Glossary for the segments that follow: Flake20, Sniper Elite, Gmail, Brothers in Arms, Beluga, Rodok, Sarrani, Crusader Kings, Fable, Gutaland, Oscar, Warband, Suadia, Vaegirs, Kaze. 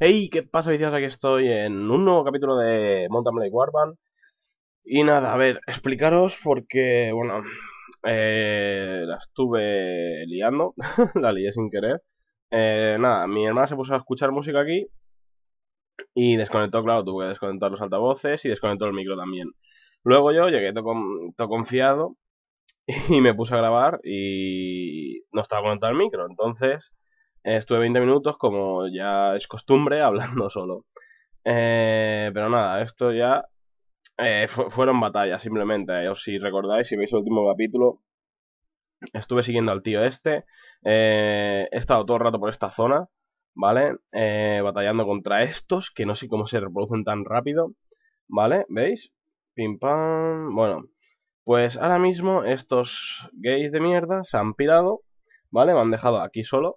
Hey, ¿qué pasa, viciados? Aquí estoy en un nuevo capítulo de Mount & Blade Warband. Y nada, a ver, explicaros porque, bueno, la estuve liando, la lié sin querer. Nada, mi hermana se puso a escuchar música aquí y desconectó, claro, tuve que desconectar los altavoces y desconectó el micro también. Luego yo llegué todo confiado y me puse a grabar y no estaba conectado el micro, entonces estuve 20 minutos, como ya es costumbre, hablando solo. Pero nada, esto ya fueron batallas, simplemente. Os si recordáis, si veis el último capítulo, estuve siguiendo al tío este. He estado todo el rato por esta zona, ¿vale? Batallando contra estos, que no sé cómo se reproducen tan rápido, ¿vale? ¿Veis? Pim pam. Bueno, pues ahora mismo estos gays de mierda se han pirado, ¿vale? Me han dejado aquí solo.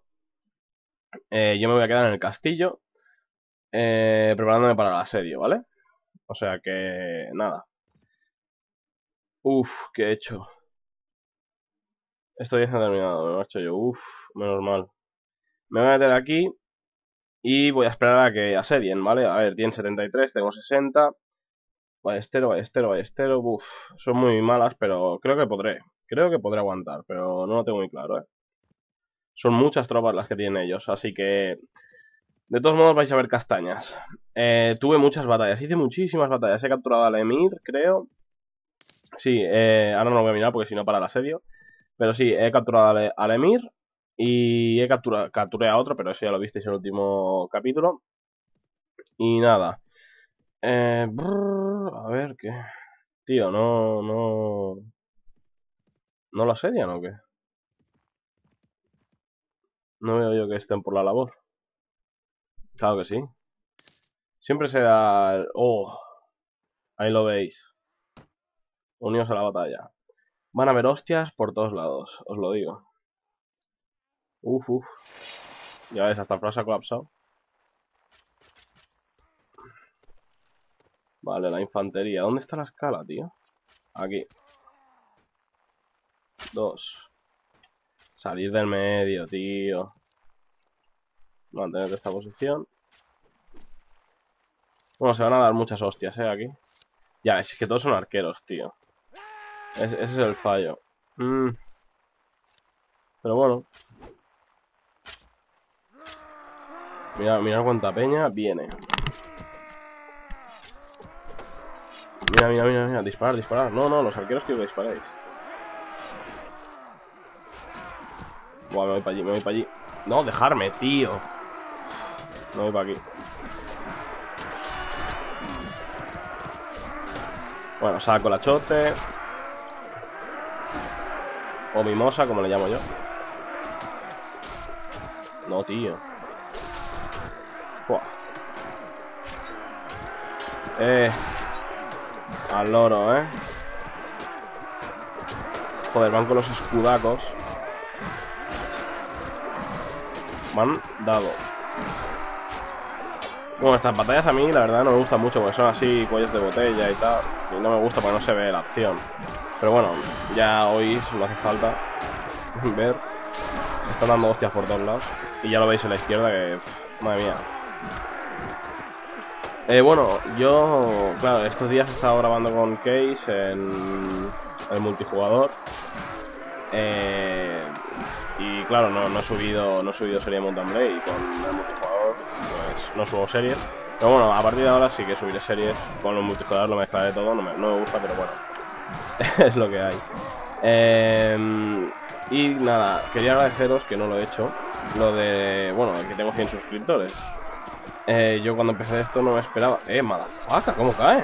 Yo me voy a quedar en el castillo preparándome para el asedio, ¿vale? O sea que nada. Uf, ¿qué he hecho? Esto ya está terminado, me lo he hecho yo. Uf, menos mal. Me voy a meter aquí y voy a esperar a que asedien, ¿vale? A ver, tienen 73, tengo 60. Ballestero, ballestero, ballestero. Uf, son muy malas, pero creo que podré. Creo que podré aguantar, pero no lo tengo muy claro, ¿eh? Son muchas tropas las que tienen ellos, así que de todos modos vais a ver castañas. Tuve muchas batallas, hice muchísimas batallas. He capturado al emir, creo. Sí, ahora no lo voy a mirar porque si no para el asedio. Pero sí, he capturado al emir y capturé a otro, pero eso ya lo visteis en el último capítulo. Y nada. A ver qué. Tío, ¿no lo asedian o qué? No veo yo que estén por la labor. Claro que sí. Siempre se da el... Oh, ahí lo veis. Unidos a la batalla. Van a haber hostias por todos lados, os lo digo. Uf, uf. Ya ves, hasta el frase ha colapsado. Vale, la infantería. ¿Dónde está la escala, tío? Aquí. 2. Salir del medio, tío. Mantenerte esta posición. Bueno, se van a dar muchas hostias, aquí. Ya, es que todos son arqueros, tío. Ese es el fallo. Pero bueno. Mira cuánta peña viene. Mira. Disparar, disparar. No, los arqueros que os disparáis. Buah, me voy para allí, me voy para allí. No, dejarme, tío. Me voy para aquí. Bueno, saco la chote. O mimosa, como le llamo yo. No, tío. Buah. Al loro, Joder, van con los escudacos. Me han dado. Bueno, estas batallas a mí la verdad no me gustan mucho porque son así cuellos de botella y tal. Y no me gusta porque no se ve la acción. Pero bueno, ya oís, no hace falta ver. Se están dando hostias por todos lados. Y ya lo veis en la izquierda que... madre mía. Bueno, yo... claro, estos días he estado grabando con Kaze en el multijugador. Y claro, no he subido serie de Mount & Blade y con el multijugador pues no subo series. Pero bueno, a partir de ahora sí que subiré series con los multijugadores, lo mezclaré todo, no me gusta, pero bueno, es lo que hay. Y nada, quería agradeceros, que no lo he hecho, lo de, bueno, que tengo 100 suscriptores. Yo cuando empecé esto no me esperaba... madafaca, ¿cómo caen?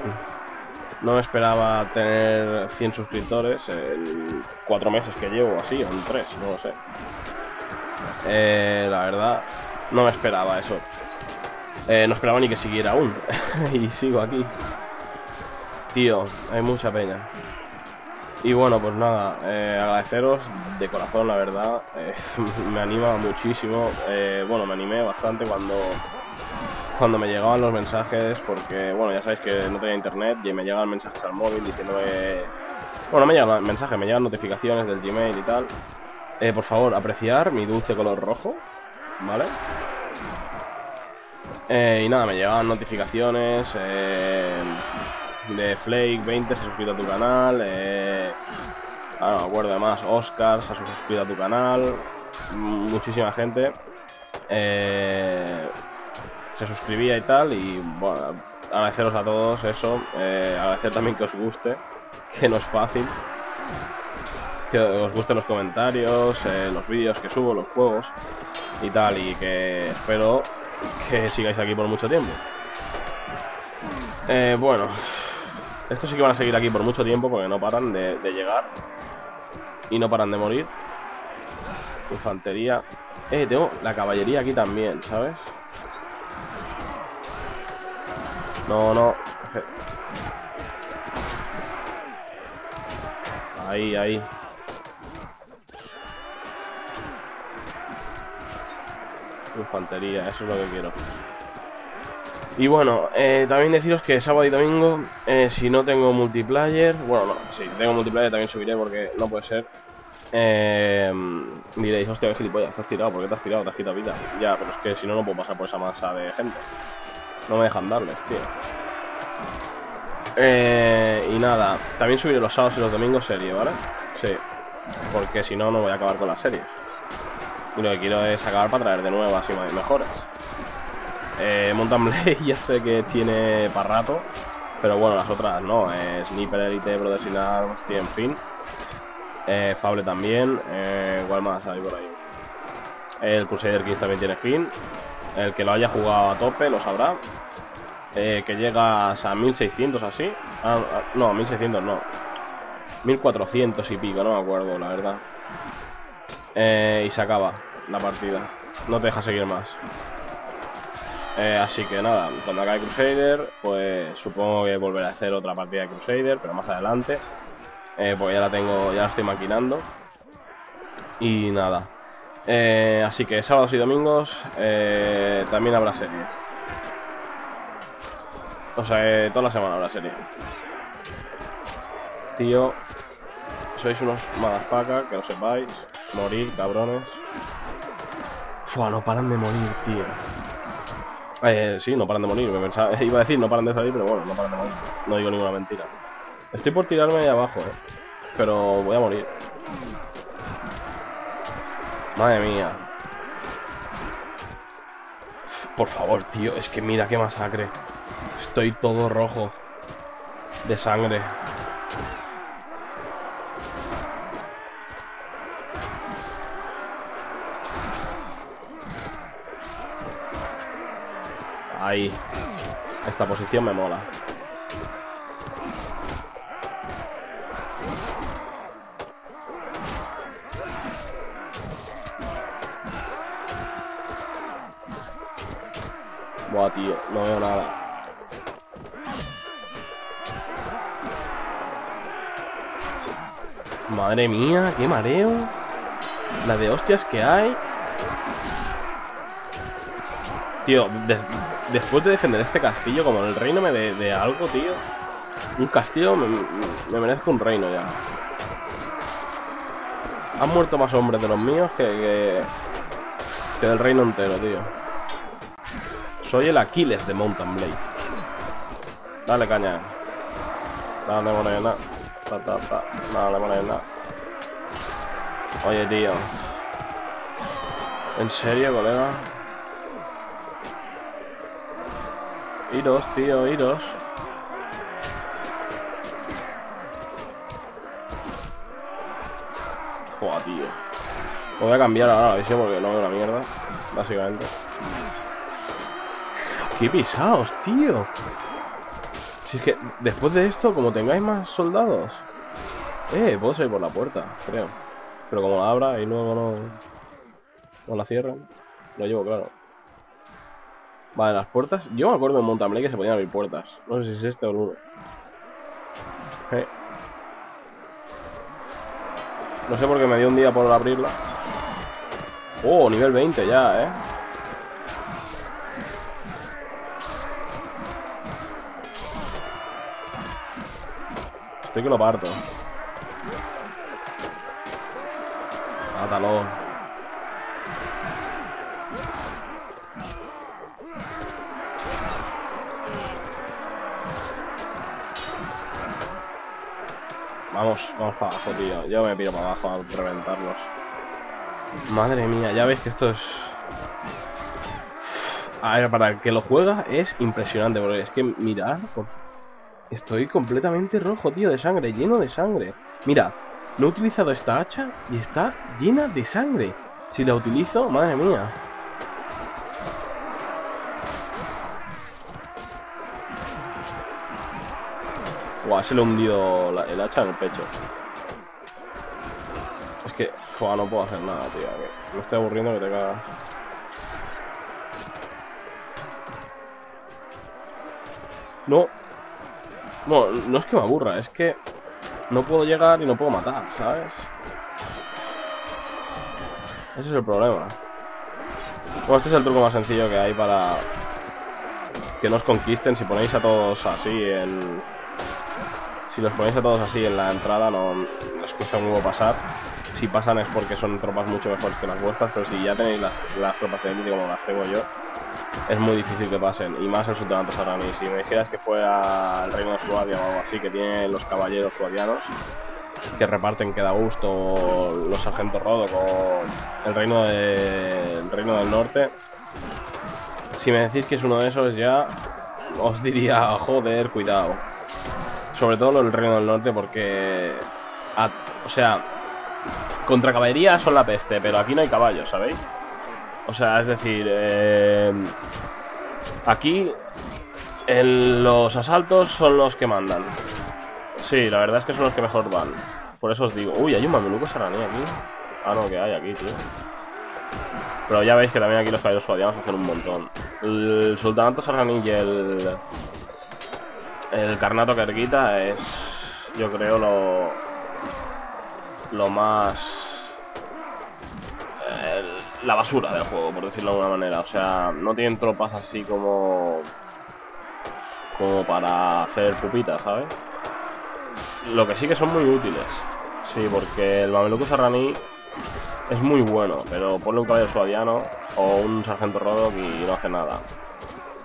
No me esperaba tener 100 suscriptores en 4 meses que llevo así, o en 3, no lo sé. La verdad, no me esperaba eso. No esperaba ni que siguiera aún. Y sigo aquí. Tío, hay mucha peña. Y bueno, pues nada, agradeceros de corazón, la verdad. Me anima muchísimo. Bueno, me animé bastante cuando me llegaban los mensajes, porque, bueno, ya sabéis que no tenía internet y me llegaban mensajes al móvil diciéndome... Bueno, no me llegan mensajes, me llegan notificaciones del Gmail y tal. Por favor, apreciar mi dulce color rojo, ¿vale? Y nada, me llegaban notificaciones de Flake20 se ha suscrito a tu canal, no me acuerdo de más, Oscar se ha suscrito a tu canal, muchísima gente se suscribía y tal, y bueno, agradeceros a todos eso, agradecer también que os guste, que no es fácil, que os gusten los comentarios, los vídeos que subo, los juegos y tal, y que espero que sigáis aquí por mucho tiempo. Bueno, estos sí que van a seguir aquí por mucho tiempo porque no paran de llegar y no paran de morir. Infantería. Tengo la caballería aquí también, ¿sabes? No. Ahí. Infantería, eso es lo que quiero. Y bueno, también deciros que sábado y domingo, si no tengo multiplayer, bueno, no, si tengo multiplayer también subiré porque no puede ser. Diréis, hostia, qué gilipollas, te has tirado, ¿por qué te has tirado? Te has quitado vida. Ya, pero es que si no, no puedo pasar por esa masa de gente. No me dejan darles, tío. Y nada, también subiré los sábados y los domingos serie, ¿vale? Sí, porque si no, no voy a acabar con las series. Y lo que quiero es acabar para traer de nuevas y mejores. Mount & Blade ya sé que tiene para rato, pero bueno, las otras no. Sniper Elite, Brothers in Arms, en fin. Fable también. ¿Cuál más hay por ahí? El Crusader Kings también tiene fin. El que lo haya jugado a tope lo sabrá. Que llegas a 1600 así. No, 1600 no. 1400 y pico, no me acuerdo, la verdad. Y se acaba la partida. No te deja seguir más. Así que nada, cuando acabe Crusader, pues supongo que volveré a hacer otra partida de Crusader, pero más adelante. Pues ya la tengo, ya la estoy maquinando. Y nada. Así que sábados y domingos también habrá series. O sea, toda la semana habrá series. Tío, sois unos malas pacas, que lo sepáis. Morir, cabrones. Fua, no paran de morir, tío. Sí, no paran de morir. Me pensaba, iba a decir no paran de salir, pero bueno, no paran de morir. No digo ninguna mentira. Estoy por tirarme ahí abajo, pero voy a morir. Madre mía. Por favor, tío. Es que mira qué masacre. Estoy todo rojo de sangre. Ahí. Esta posición me mola. Buah, tío, no veo nada. Madre mía, qué mareo. La de hostias que hay. Tío, después de defender este castillo, como el reino me dé de algo, tío. Un castillo, me merezco un reino ya. Han muerto más hombres de los míos que del reino entero, tío. Soy el Aquiles de Mount & Blade. Dale caña. Dale morena. Dale morena. Oye, tío. ¿En serio, colega? Iros, tío, iros. Joder, tío. Lo voy a cambiar ahora la visión porque no veo una mierda, básicamente. ¡Qué pisaos, tío! Si es que después de esto, como tengáis más soldados... puedo salir por la puerta, creo. Pero como la abra y luego no la cierran, lo llevo claro. Vale, las puertas... Yo me acuerdo en Mount & Blade que se podían abrir puertas. No sé si es este o el uno. No sé por qué me dio un día por abrirla. Oh, nivel 20 ya, Estoy que lo parto. Mátalo. Vamos para abajo, tío. Yo me piro para abajo a reventarlos. Madre mía, ya veis que esto es... A ver, para el que lo juega es impresionante, porque es que mirad, estoy completamente rojo, tío, de sangre, lleno de sangre. Mira, no he utilizado esta hacha y está llena de sangre. Si la utilizo, madre mía. Guau, se le hundió el hacha en el pecho. Es que, no puedo hacer nada, tío. Me estoy aburriendo que te cagas. No. Bueno, no es que me aburra, es que no puedo llegar y no puedo matar, ¿sabes? Ese es el problema. Bueno, este es el truco más sencillo que hay para que nos conquisten. Si ponéis a todos así en... Si los ponéis a todos así en la entrada, no les cuesta un huevo pasar. Si pasan es porque son tropas mucho mejores que las vuestras, pero si ya tenéis las tropas de élite como las tengo yo, es muy difícil que pasen. Y más el sultanato sarrani. Si me dijeras que fuera el reino de Suadia o algo así, que tienen los caballeros suadianos, que reparten que da gusto, o los sargentos Rodok, o el reino del norte. Si me decís que es uno de esos ya, os diría, joder, cuidado. Sobre todo el reino del norte porque... o sea... Contra caballería son la peste, pero aquí no hay caballos, ¿sabéis? O sea, es decir... Aquí... los asaltos son los que mandan. Sí, la verdad es que son los que mejor van. Por eso os digo... Uy, hay un mameluco sarraní aquí. Ah, no, que hay aquí, tío. Pero ya veis que también aquí los caballeros suadianos hacen un montón. El sultanato sarraní y el carnato carguita es, yo creo, lo más... la basura del juego, por decirlo de alguna manera. O sea, no tienen tropas así como para hacer pupitas, ¿sabes? Lo que sí que son muy útiles. Sí, porque el mameluco sarraní es muy bueno, pero ponle un caballero suadiano o un sargento Rodok y no hace nada.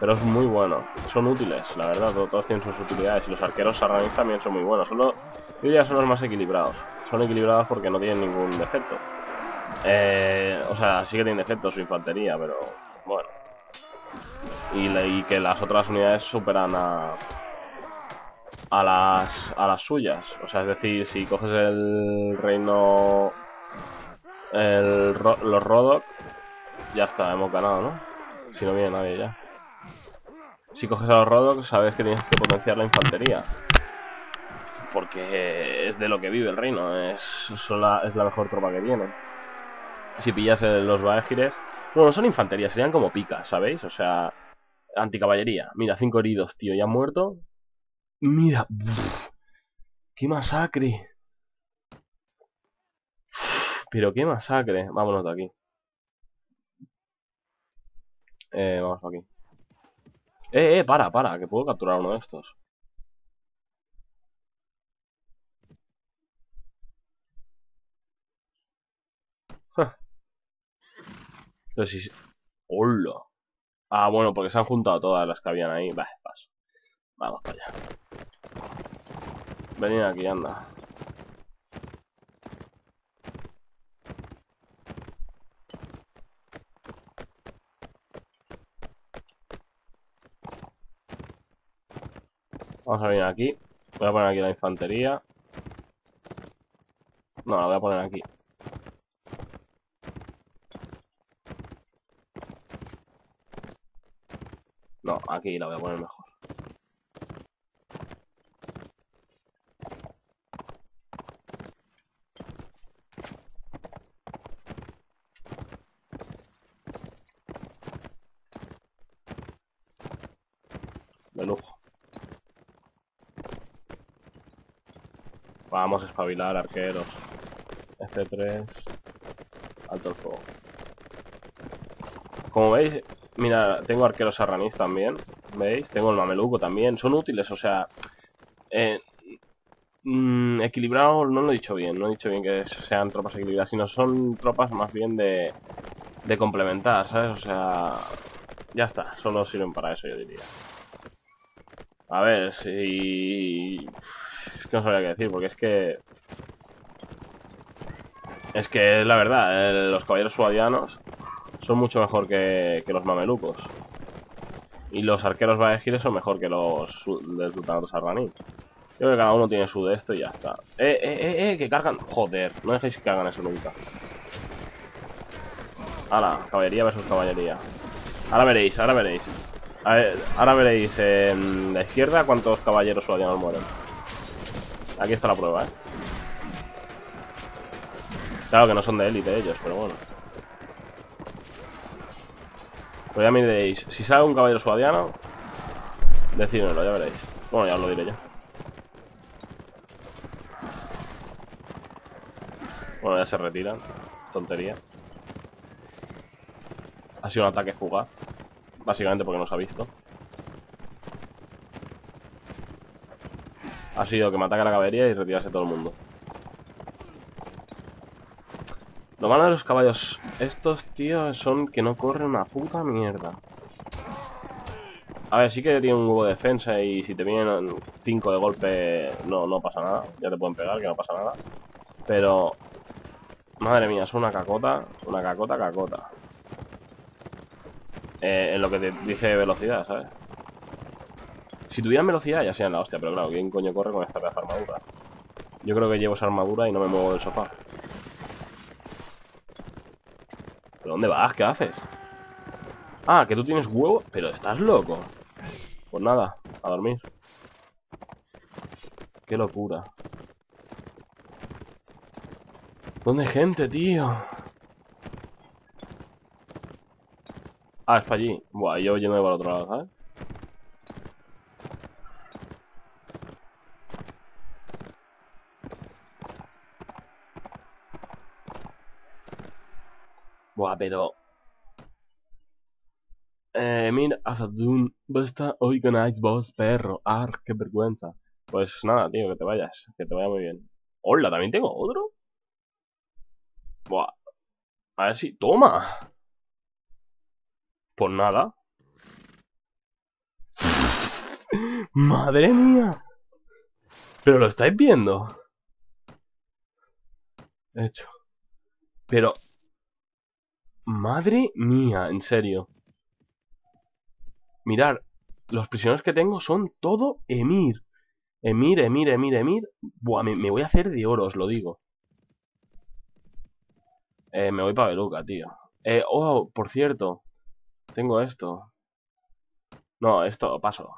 Pero es muy bueno, son útiles, la verdad, todos tienen sus utilidades. Y los arqueros sarranis también son muy buenos, solo yo diría son los más equilibrados. Son equilibrados porque no tienen ningún defecto. O sea, sí que tienen defecto su infantería, pero bueno. Y que las otras unidades superan a las suyas. O sea, es decir, si coges el reino... los Rodok, ya está, hemos ganado, ¿no? Si no viene nadie ya. Si coges a los Rodok, sabes que tienes que potenciar la infantería. Porque es de lo que vive el reino, es la mejor tropa que tiene. Si pillas los Vaegirs... Bueno, no son infantería, serían como picas, ¿sabéis? O sea, anticaballería. Mira, 5 heridos, tío, ya han muerto. Mira, qué masacre. Pero qué masacre. Vámonos de aquí. Vamos para aquí. Para, que puedo capturar uno de estos. Pero si... ¡Hola! Ah, bueno, porque se han juntado todas las que habían ahí. Vale, paso. Vamos para allá. Venid aquí, anda. Vamos a venir aquí. Voy a poner aquí la infantería. No, la voy a poner aquí. No, aquí la voy a poner mejor. De lujo. Vamos a espabilar, arqueros. F3. Alto el fuego. Como veis, mira, tengo arqueros sarraníes también. ¿Veis? Tengo el mameluco también. Son útiles, o sea... equilibrado, no lo he dicho bien. No he dicho bien que sean tropas equilibradas, sino son tropas más bien de complementar, ¿sabes? O sea... Ya está, solo sirven para eso, yo diría. A ver, si... que no sabría qué decir, porque es que... Es que la verdad, los caballeros suadianos son mucho mejor que los mamelucos. Y los arqueros vaegirs son mejor que los del sultanato sarraní. Yo creo que cada uno tiene su de esto y ya está. Que cargan. Joder, no dejéis que hagan eso nunca. Ahora, caballería versus caballería. Ahora veréis, ahora veréis. A ver, ahora veréis en la izquierda cuántos caballeros suadianos mueren. Aquí está la prueba, ¿eh? Claro que no son de élite ellos, pero bueno. Pues ya me diréis, si sale un caballero suadiano, decídmelo, ya veréis. Bueno, ya os lo diré yo. Bueno, ya se retiran. Tontería. Ha sido un ataque fugaz. Básicamente porque no se ha visto. Ha sido que me ataque la caballería y retirarse todo el mundo. Lo malo de los caballos estos, tíos, son que no corren una puta mierda. A ver, sí que tienen un huevo de defensa y si te vienen 5 de golpe no pasa nada. Ya te pueden pegar, que no pasa nada. Pero... Madre mía, son una cacota. Una cacota, cacota. En lo que te dice velocidad, ¿sabes? Si tuvieran velocidad ya sean la hostia, pero claro, ¿quién coño corre con esta pedazo de armadura? Yo creo que llevo esa armadura y no me muevo del sofá. ¿Pero dónde vas? ¿Qué haces? Ah, que tú tienes huevo. Pero estás loco. Pues nada, a dormir. Qué locura. ¿Dónde hay gente, tío? Ah, es para allí. Buah, yo yendo para el otro lado, ¿sabes? Buah, pero... mira, Azadun, basta hoy con Iceboss, perro. Arg, qué vergüenza. Pues nada, tío, que te vayas. Que te vaya muy bien. Hola, ¿también tengo otro? Buah. A ver si... ¡Toma! Pues nada. ¡Madre mía! ¿Pero lo estáis viendo? Hecho. Pero... Madre mía, en serio. Mirad, los prisioneros que tengo son todo emir. Emir. Buah, me voy a hacer de oro, os lo digo. Me voy para Beluga, tío. Oh, por cierto. Tengo esto. No, esto, paso.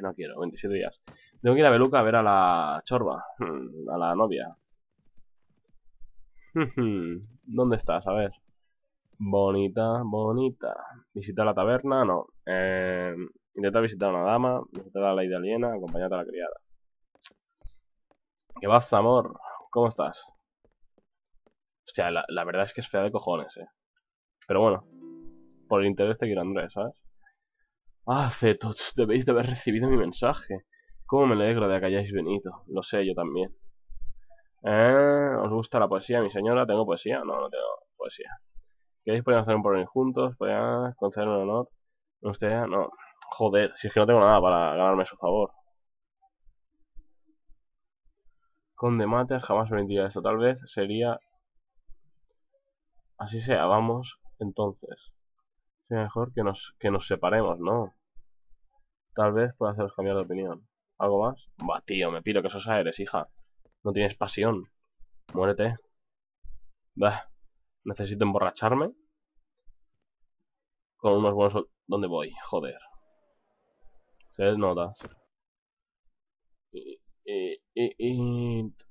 No quiero, 27 días. Tengo que ir a Beluga a ver a la chorba. A la novia. ¿Dónde estás? A ver. Bonita, bonita. Visitar la taberna, no. Intenta visitar a una dama. Visitar a la lady aliena. Acompañate a la criada. ¿Qué vas, amor? ¿Cómo estás? Hostia, la verdad es que es fea de cojones, Pero bueno. Por el interés te quiero, Andrés, ¿sabes? Ah, Cetos, debéis de haber recibido mi mensaje. Cómo me alegro de que hayáis venido. Lo sé, yo también. ¿Os gusta la poesía, mi señora? ¿Tengo poesía? No, no tengo poesía. ¿Queréis poder hacer un porvenir juntos? ¿Podrían conceder un honor? ¿Me gustaría? No. Joder, si es que no tengo nada para ganarme su favor. Conde Matas jamás me diría esto. Tal vez sería... Así sea, vamos. Entonces. Sería mejor que nos separemos, ¿no? Tal vez pueda haceros cambiar de opinión. ¿Algo más? Bah, tío, me piro que sos eres, hija. No tienes pasión. Muérete. Bah. Necesito emborracharme con unos buenos... ¿Dónde voy? Joder. Se les notas.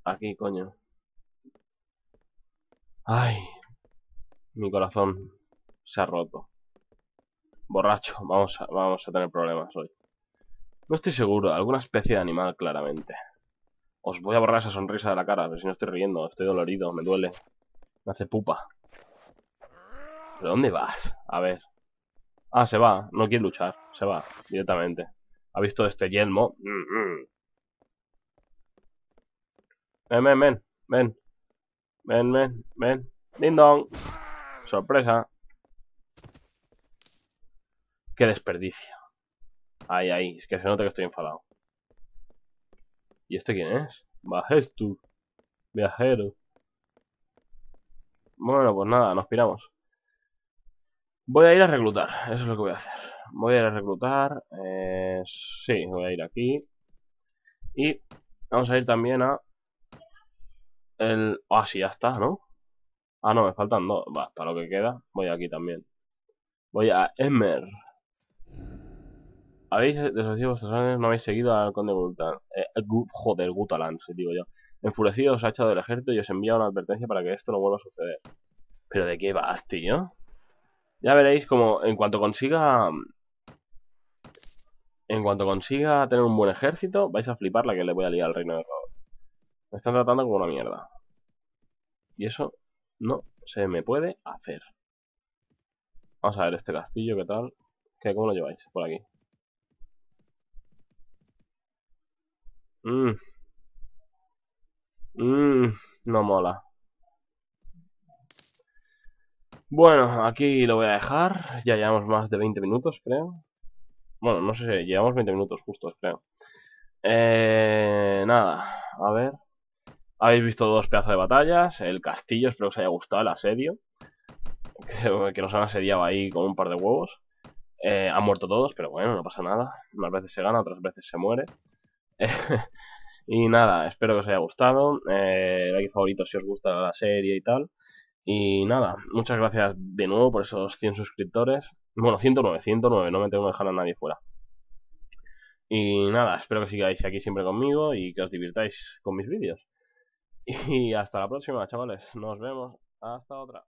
Aquí, coño. Ay. Mi corazón se ha roto. Borracho. Vamos a tener problemas hoy. No estoy seguro. Alguna especie de animal, claramente. Os voy a borrar esa sonrisa de la cara. Pero si no estoy riendo. Estoy dolorido. Me duele. Me hace pupa. ¿Pero dónde vas? A ver. Ah, se va. No quiere luchar. Se va. Directamente. ¿Ha visto este yelmo? Ven. Ding dong. Sorpresa. Qué desperdicio. Ay, es que se nota que estoy enfadado. ¿Y este quién es? Majestus, viajero. Bueno, pues nada, nos piramos. Voy a ir a reclutar, eso es lo que voy a hacer. Voy a ir a reclutar, sí, voy a ir aquí. Y vamos a ir también a... Ah, sí, ya está, ¿no? Ah, no, me faltan dos. Va, para lo que queda, voy aquí también. Voy a Emmer. Habéis desobedecido vuestros órdenes, no habéis seguido al conde Gutaland. Joder, Gutaland, si digo yo. Enfurecido os ha echado del ejército y os envía una advertencia para que esto no vuelva a suceder. ¿Pero de qué vas, tío? Ya veréis como en cuanto consiga... En cuanto consiga tener un buen ejército, vais a flipar la que le voy a liar al reino de Rodok. Me están tratando como una mierda. Y eso no se me puede hacer. Vamos a ver este castillo, ¿qué tal? ¿Qué, cómo lo lleváis? Por aquí. No mola. Bueno, aquí lo voy a dejar. Ya llevamos más de 20 minutos, creo. Bueno, no sé si llevamos 20 minutos justos, creo. Nada, a ver. Habéis visto dos pedazos de batallas. El castillo, espero que os haya gustado el asedio. Que nos han asediado ahí con un par de huevos. Han muerto todos, pero bueno, no pasa nada. Unas veces se gana, otras veces se muere. Y nada, espero que os haya gustado. Like favorito si os gusta la serie y tal. Y nada, muchas gracias de nuevo por esos 100 suscriptores. Bueno, 109, no me tengo que dejar a nadie fuera. Y nada, espero que sigáis aquí siempre conmigo y que os divirtáis con mis vídeos. Y hasta la próxima, chavales. Nos vemos. Hasta otra.